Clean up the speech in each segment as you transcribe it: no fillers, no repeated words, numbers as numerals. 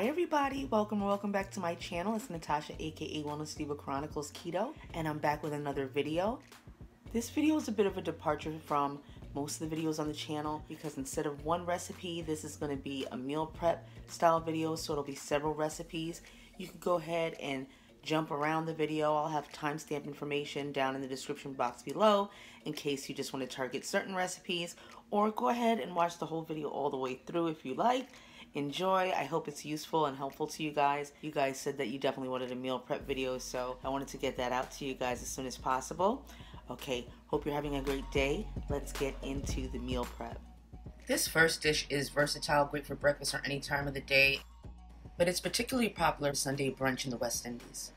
Hi everybody, welcome back to my channel. It's Natasha aka Wellness Diva Chronicles Keto, and I'm back with another video. This video is a bit of a departure from most of the videos on the channel because instead of one recipe, this is going to be a meal prep style video, so it'll be several recipes. You can go ahead and jump around the video. I'll have timestamp information down in the description box below in case you just want to target certain recipes, or go ahead and watch the whole video all the way through if you like. Enjoy. I hope it's useful and helpful to you guys. You guys said that you definitely wanted a meal prep video, so I wanted to get that out to you guys as soon as possible. Okay, hope you're having a great day. Let's get into the meal prep. This first dish is versatile, great for breakfast or any time of the day, but it's particularly popular Sunday brunch in the West Indies.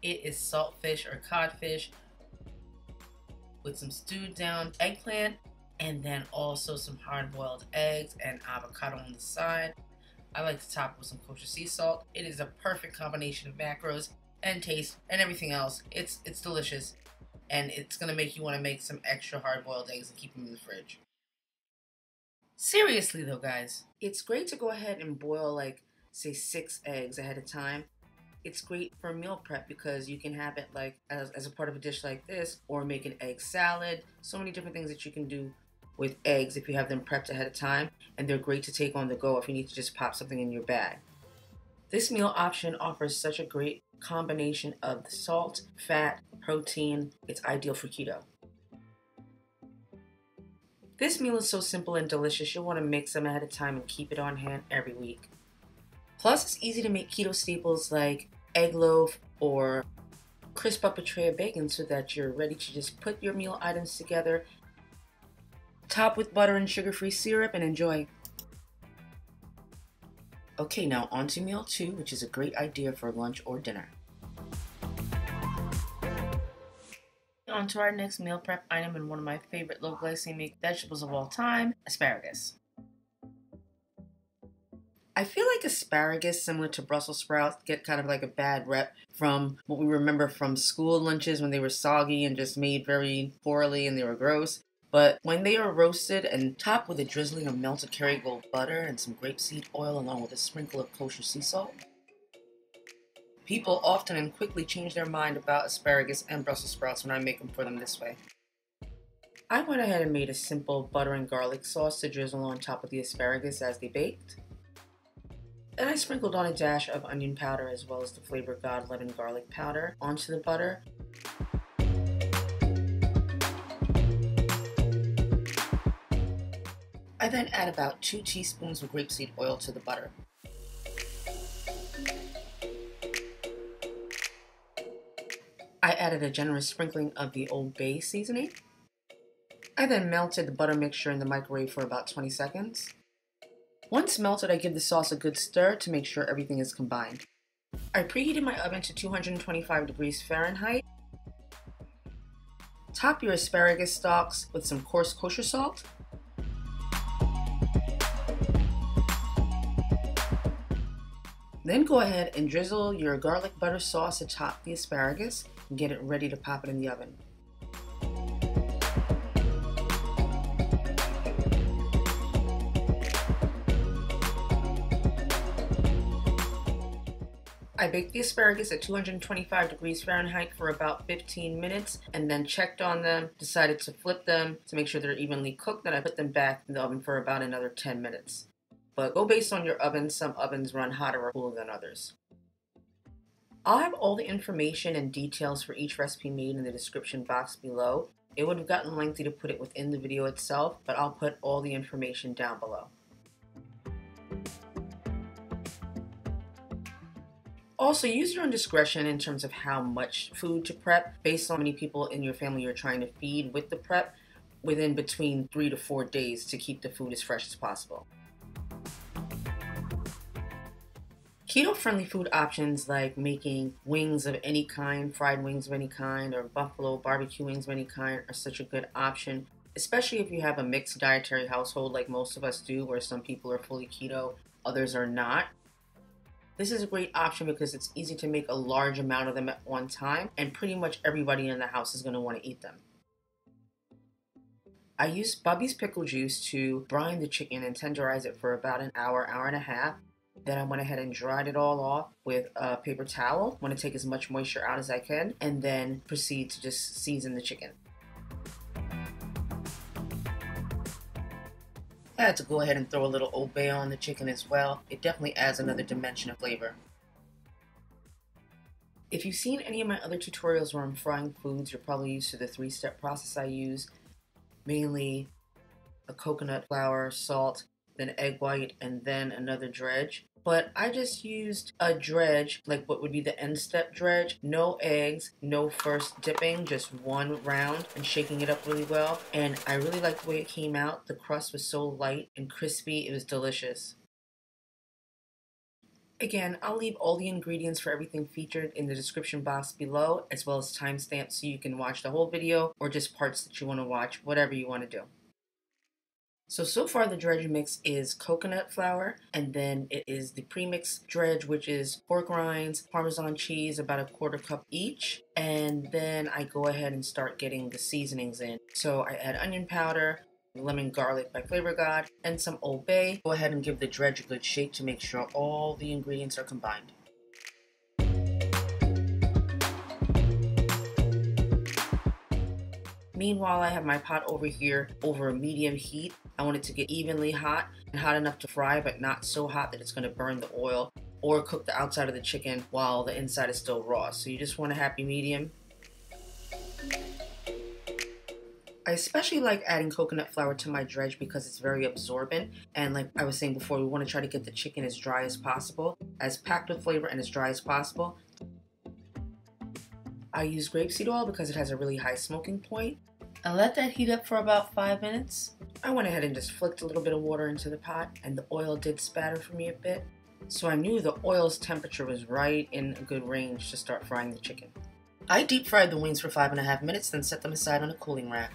It is saltfish or codfish with some stewed down eggplant, and then also some hard-boiled eggs and avocado on the side. I like to top with some kosher sea salt. It is a perfect combination of macros and taste and everything else. It's delicious, and it's gonna make you wanna make some extra hard-boiled eggs and keep them in the fridge. Seriously though guys, it's great to go ahead and boil like say 6 eggs ahead of time. It's great for meal prep because you can have it like as a part of a dish like this, or make an egg salad. So many different things that you can do with eggs if you have them prepped ahead of time, and they're great to take on the go if you need to just pop something in your bag. This meal option offers such a great combination of the salt, fat, protein. It's ideal for keto. This meal is so simple and delicious, you'll want to mix them ahead of time and keep it on hand every week. Plus, it's easy to make keto staples like egg loaf or crisp up a tray of bacon so that you're ready to just put your meal items together, top with butter and sugar-free syrup, and enjoy. Okay, now on to meal 2, which is a great idea for lunch or dinner. On to our next meal prep item, and one of my favorite low glycemic vegetables of all time, asparagus. I feel like asparagus, similar to Brussels sprouts, get kind of like a bad rep from what we remember from school lunches when they were soggy and just made very poorly and they were gross. But when they are roasted and topped with a drizzling of melted Kerrygold butter and some grapeseed oil along with a sprinkle of kosher sea salt, people often and quickly change their mind about asparagus and Brussels sprouts when I make them for them this way. I went ahead and made a simple butter and garlic sauce to drizzle on top of the asparagus as they baked. And I sprinkled on a dash of onion powder as well as the Flavor God lemon garlic powder onto the butter. I then add about 2 teaspoons of grapeseed oil to the butter. I added a generous sprinkling of the Old Bay seasoning. I then melted the butter mixture in the microwave for about 20 seconds. Once melted, I give the sauce a good stir to make sure everything is combined. I preheated my oven to 225 degrees Fahrenheit. Top your asparagus stalks with some coarse kosher salt. Then go ahead and drizzle your garlic butter sauce atop the asparagus and get it ready to pop it in the oven. I baked the asparagus at 225 degrees Fahrenheit for about 15 minutes, and then checked on them, decided to flip them to make sure they're evenly cooked, then I put them back in the oven for about another 10 minutes. But go based on your oven, some ovens run hotter or cooler than others. I'll have all the information and details for each recipe made in the description box below. It would have gotten lengthy to put it within the video itself, but I'll put all the information down below. Also, use your own discretion in terms of how much food to prep based on how many people in your family you're trying to feed with the prep, within between 3 to 4 days to keep the food as fresh as possible. Keto-friendly food options like making wings of any kind, fried wings of any kind, or buffalo barbecue wings of any kind are such a good option, especially if you have a mixed dietary household like most of us do, where some people are fully keto, others are not. This is a great option because it's easy to make a large amount of them at one time, and pretty much everybody in the house is going to want to eat them. I used Bubbie's pickle juice to brine the chicken and tenderize it for about an hour, hour and a half. Then I went ahead and dried it all off with a paper towel. I want to take as much moisture out as I can and then proceed to just season the chicken. I had to go ahead and throw a little Old Bay on the chicken as well. It definitely adds another dimension of flavor. If you've seen any of my other tutorials where I'm frying foods, you're probably used to the three-step process I use. Mainly a coconut flour, salt, then egg white, and then another dredge. But I just used a dredge, like what would be the end step dredge. No eggs, no first dipping, just one round and shaking it up really well. And I really liked the way it came out. The crust was so light and crispy, it was delicious. Again, I'll leave all the ingredients for everything featured in the description box below, as well as timestamps so you can watch the whole video or just parts that you want to watch, whatever you want to do. So far the dredge mix is coconut flour, and then it is the premix dredge, which is pork rinds, Parmesan cheese, about a quarter cup each. And then I go ahead and start getting the seasonings in. So I add onion powder, lemon garlic by Flavor God, and some Old Bay. Go ahead and give the dredge a good shake to make sure all the ingredients are combined. Meanwhile, I have my pot over here over a medium heat. I want it to get evenly hot and hot enough to fry, but not so hot that it's going to burn the oil or cook the outside of the chicken while the inside is still raw. So you just want a happy medium. I especially like adding coconut flour to my dredge because it's very absorbent, and like I was saying before, we want to try to get the chicken as dry as possible, as packed with flavor and as dry as possible. I use grapeseed oil because it has a really high smoking point. I let that heat up for about 5 minutes. I went ahead and just flicked a little bit of water into the pot, and the oil did spatter for me a bit, so I knew the oil's temperature was right in a good range to start frying the chicken. I deep fried the wings for 5.5 minutes, then set them aside on a cooling rack.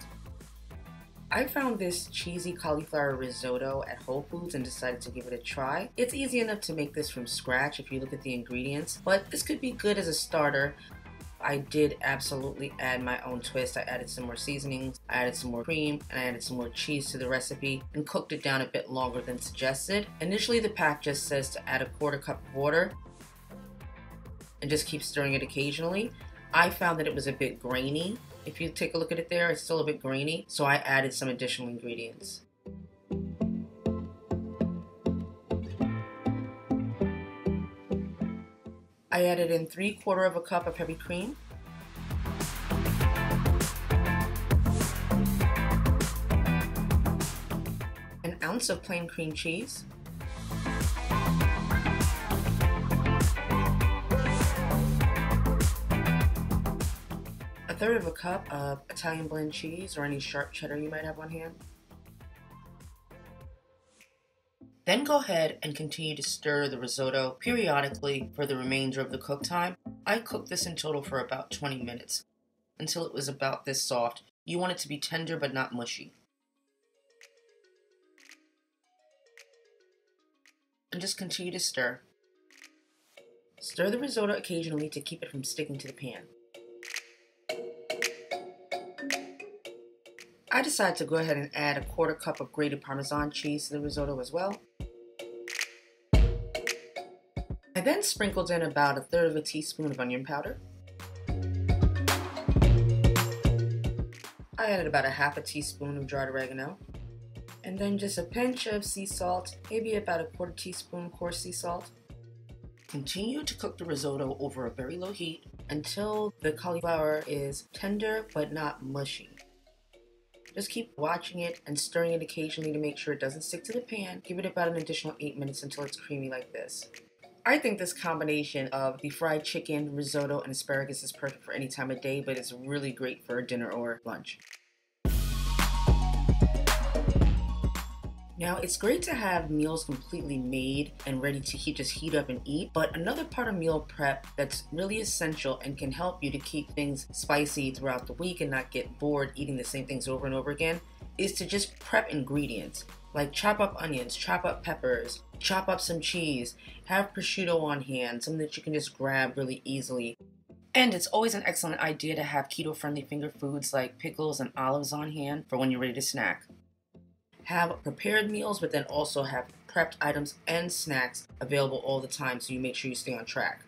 I found this cheesy cauliflower risotto at Whole Foods and decided to give it a try. It's easy enough to make this from scratch if you look at the ingredients, but this could be good as a starter. I did absolutely add my own twist. I added some more seasonings, I added some more cream, and I added some more cheese to the recipe and cooked it down a bit longer than suggested. Initially, the pack just says to add a quarter cup of water and just keep stirring it occasionally. I found that it was a bit grainy. If you take a look at it there, it's still a bit grainy, so I added some additional ingredients. I added in 3/4 cup of heavy cream. An ounce of plain cream cheese. A third of a cup of Italian blend cheese, or any sharp cheddar you might have on hand. Then go ahead and continue to stir the risotto periodically for the remainder of the cook time. I cooked this in total for about 20 minutes until it was about this soft. You want it to be tender but not mushy. And just continue to stir. Stir the risotto occasionally to keep it from sticking to the pan. I decided to go ahead and add a quarter cup of grated Parmesan cheese to the risotto as well. I then sprinkled in about 1/3 teaspoon of onion powder. I added about 1/2 teaspoon of dried oregano, and then just a pinch of sea salt, maybe about 1/4 teaspoon coarse sea salt. Continue to cook the risotto over a very low heat until the cauliflower is tender but not mushy. Just keep watching it and stirring it occasionally to make sure it doesn't stick to the pan. Give it about an additional 8 minutes until it's creamy like this. I think this combination of the fried chicken, risotto, and asparagus is perfect for any time of day, but it's really great for dinner or lunch. Now, it's great to have meals completely made and ready to just heat up and eat, but another part of meal prep that's really essential and can help you to keep things spicy throughout the week and not get bored eating the same things over and over again is to just prep ingredients. Like chop up onions, chop up peppers, chop up some cheese, have prosciutto on hand, something that you can just grab really easily. And it's always an excellent idea to have keto-friendly finger foods like pickles and olives on hand for when you're ready to snack. Have prepared meals, but then also have prepped items and snacks available all the time so you make sure you stay on track.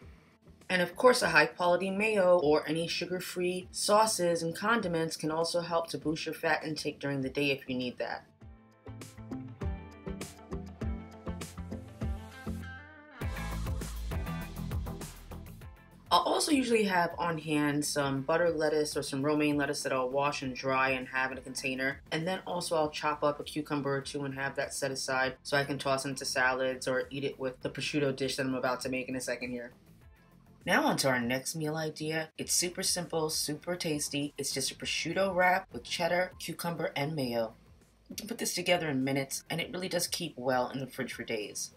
And of course, a high-quality mayo or any sugar-free sauces and condiments can also help to boost your fat intake during the day if you need that. I'll also usually have on hand some butter lettuce or some romaine lettuce that I'll wash and dry and have in a container. And then also I'll chop up a cucumber or two and have that set aside so I can toss into salads or eat it with the prosciutto dish that I'm about to make in a second here. Now onto our next meal idea. It's super simple, super tasty. It's just a prosciutto wrap with cheddar, cucumber, and mayo. You can put this together in minutes and it really does keep well in the fridge for days.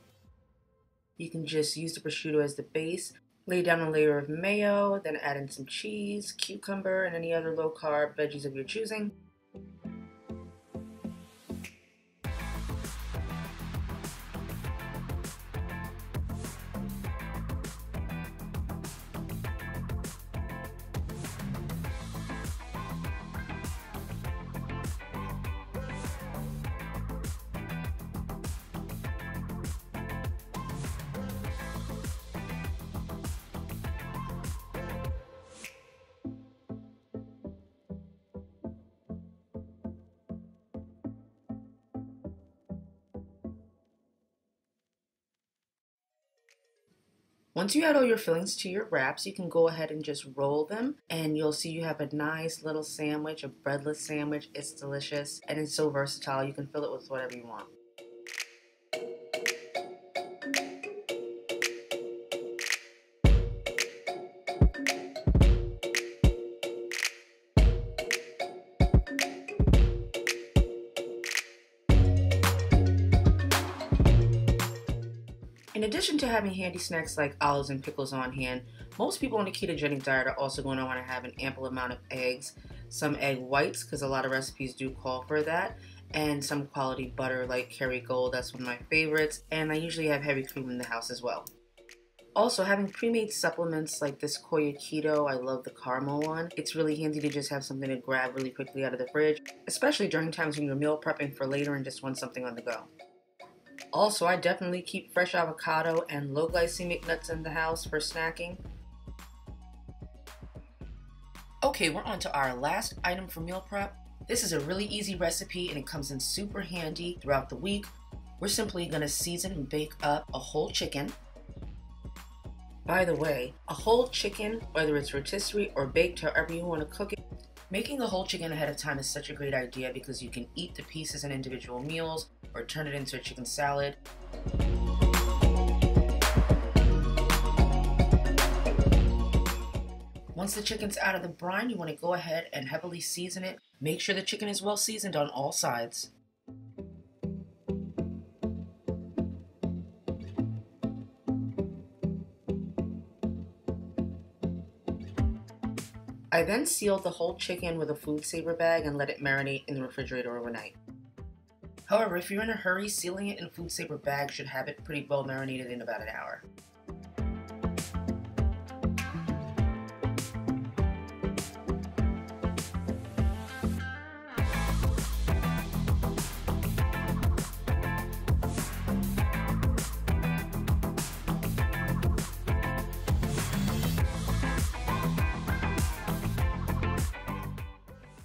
You can just use the prosciutto as the base. Lay down a layer of mayo, then add in some cheese, cucumber, and any other low-carb veggies of your choosing. Once you add all your fillings to your wraps, you can go ahead and just roll them, and you'll see you have a nice little sandwich, a breadless sandwich. It's delicious, and it's so versatile. You can fill it with whatever you want. In addition to having handy snacks like olives and pickles on hand, most people on a ketogenic diet are also going to want to have an ample amount of eggs, some egg whites, because a lot of recipes do call for that, and some quality butter like Kerrygold. That's one of my favorites, and I usually have heavy cream in the house as well. Also, having pre-made supplements like this Koya Keto, I love the caramel one. It's really handy to just have something to grab really quickly out of the fridge, especially during times when you're meal prepping for later and just want something on the go. Also, I definitely keep fresh avocado and low glycemic nuts in the house for snacking. Okay, we're on to our last item for meal prep. This is a really easy recipe and it comes in super handy throughout the week. We're simply going to season and bake up a whole chicken. By the way, a whole chicken, whether it's rotisserie or baked, however you want to cook it, making a whole chicken ahead of time is such a great idea because you can eat the pieces in individual meals or turn it into a chicken salad. Once the chicken's out of the brine, you want to go ahead and heavily season it. Make sure the chicken is well seasoned on all sides. I then sealed the whole chicken with a food saver bag and let it marinate in the refrigerator overnight. However, if you're in a hurry, sealing it in a food saver bag should have it pretty well marinated in about an hour.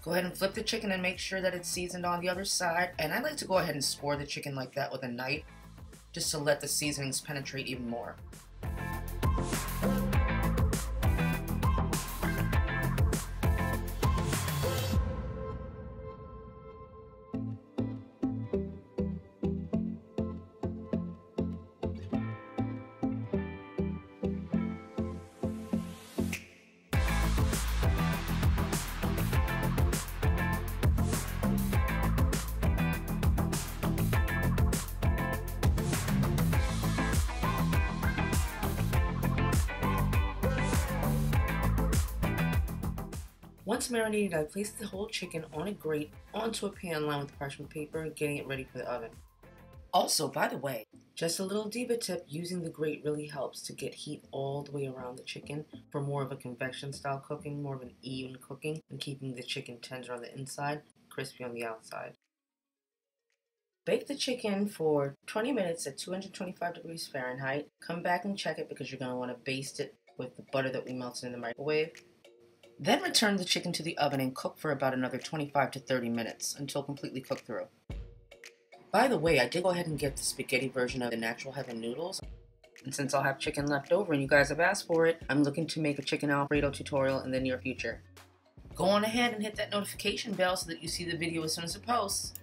Go ahead and flip the chicken and make sure that it's seasoned on the other side. And I like to go ahead and score the chicken like that with a knife just to let the seasonings penetrate even more. Once marinated, I placed the whole chicken on a grate onto a pan lined with parchment paper, getting it ready for the oven. Also, by the way, just a little diva tip, using the grate really helps to get heat all the way around the chicken for more of a convection style cooking, more of an even cooking, and keeping the chicken tender on the inside, crispy on the outside. Bake the chicken for 20 minutes at 225 degrees Fahrenheit. Come back and check it because you're going to want to baste it with the butter that we melted in the microwave. Then return the chicken to the oven and cook for about another 25 to 30 minutes until completely cooked through. By the way, I did go ahead and get the spaghetti version of the Natural Heaven noodles. And since I'll have chicken left over and you guys have asked for it, I'm looking to make a chicken Alfredo tutorial in the near future. Go on ahead and hit that notification bell so that you see the video as soon as it posts.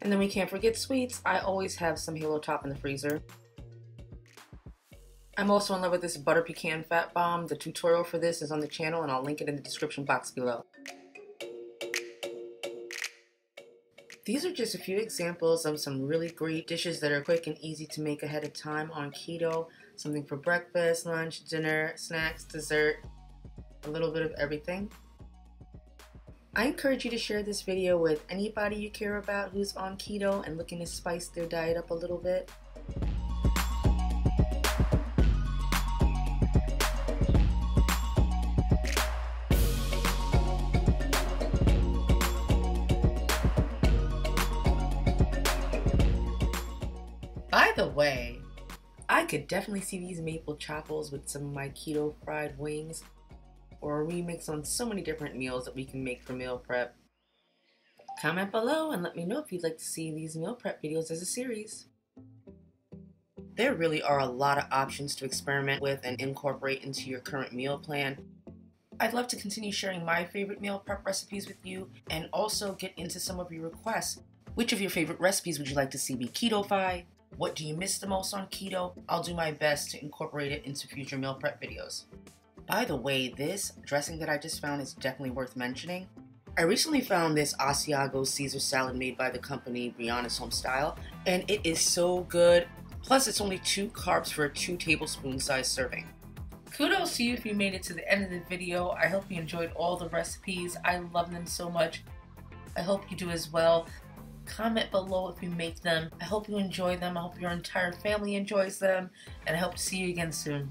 And then we can't forget sweets. I always have some Halo Top in the freezer. I'm also in love with this butter pecan fat bomb. The tutorial for this is on the channel and I'll link it in the description box below. These are just a few examples of some really great dishes that are quick and easy to make ahead of time on keto. Something for breakfast, lunch, dinner, snacks, dessert, a little bit of everything. I encourage you to share this video with anybody you care about who's on keto and looking to spice their diet up a little bit. By the way, I could definitely see these maple chapples with some of my keto fried wings, or a remix on so many different meals that we can make for meal prep. Comment below and let me know if you'd like to see these meal prep videos as a series. There really are a lot of options to experiment with and incorporate into your current meal plan. I'd love to continue sharing my favorite meal prep recipes with you and also get into some of your requests. Which of your favorite recipes would you like to see me keto-fy? What do you miss the most on keto? I'll do my best to incorporate it into future meal prep videos. By the way, this dressing that I just found is definitely worth mentioning. I recently found this Asiago Caesar salad made by the company Brianna's Home Style, and it is so good. Plus, it's only 2 carbs for a 2 tablespoon size serving. Kudos to you if you made it to the end of the video. I hope you enjoyed all the recipes. I love them so much. I hope you do as well. Comment below if you make them. I hope you enjoy them. I hope your entire family enjoys them, and I hope to see you again soon.